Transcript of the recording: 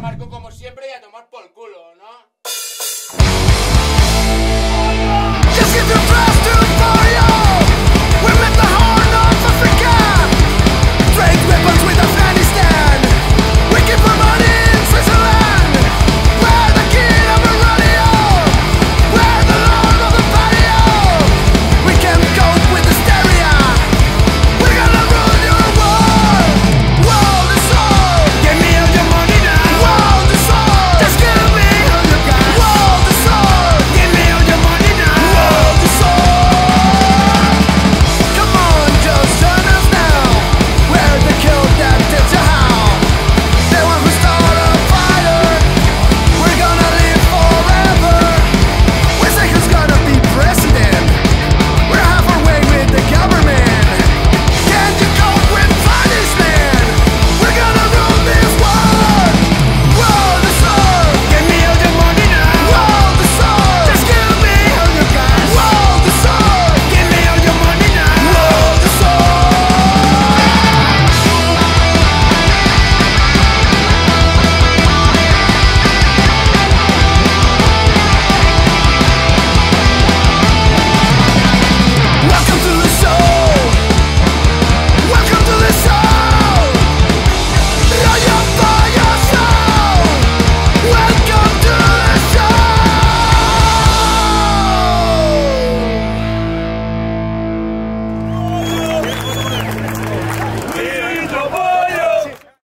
Marco, como siempre, y a tomar por culo, ¿no?